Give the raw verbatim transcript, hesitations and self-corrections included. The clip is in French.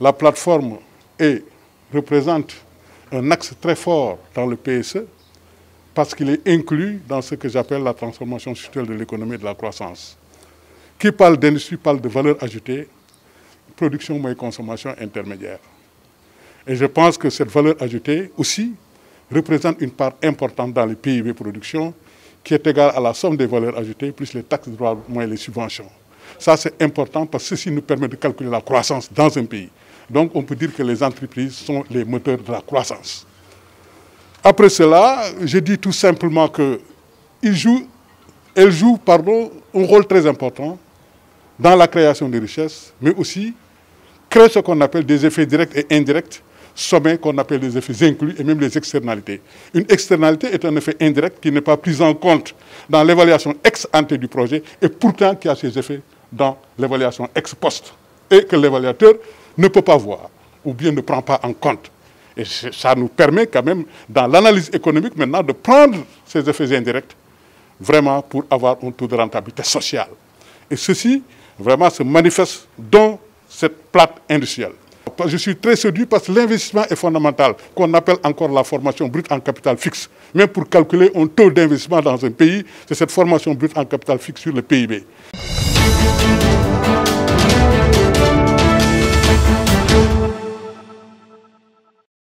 La plateforme est, représente un axe très fort dans le P S E parce qu'il est inclus dans ce que j'appelle la transformation structurelle de l'économie et de la croissance. Qui parle d'industrie parle de valeur ajoutée, production et consommation intermédiaire. Et je pense que cette valeur ajoutée aussi représente une part importante dans les P I B production qui est égale à la somme des valeurs ajoutées plus les taxes de droits moins les subventions. Ça c'est important parce que ceci nous permet de calculer la croissance dans un pays. Donc on peut dire que les entreprises sont les moteurs de la croissance. Après cela, je dis tout simplement qu'elles jouent, elles jouent pardon, un rôle très important dans la création de richesses, mais aussi créent ce qu'on appelle des effets directs et indirects, sommets qu'on appelle les effets inclus et même les externalités. Une externalité est un effet indirect qui n'est pas pris en compte dans l'évaluation ex ante du projet et pourtant qui a ses effets dans l'évaluation ex post et que l'évaluateur ne peut pas voir ou bien ne prend pas en compte. Et ça nous permet quand même, dans l'analyse économique maintenant, de prendre ces effets indirects vraiment pour avoir un taux de rentabilité sociale. Et ceci, vraiment, se manifeste dans cette plate industrielle. Je suis très séduit parce que l'investissement est fondamental, qu'on appelle encore la formation brute en capital fixe. Même pour calculer un taux d'investissement dans un pays, c'est cette formation brute en capital fixe sur le P I B.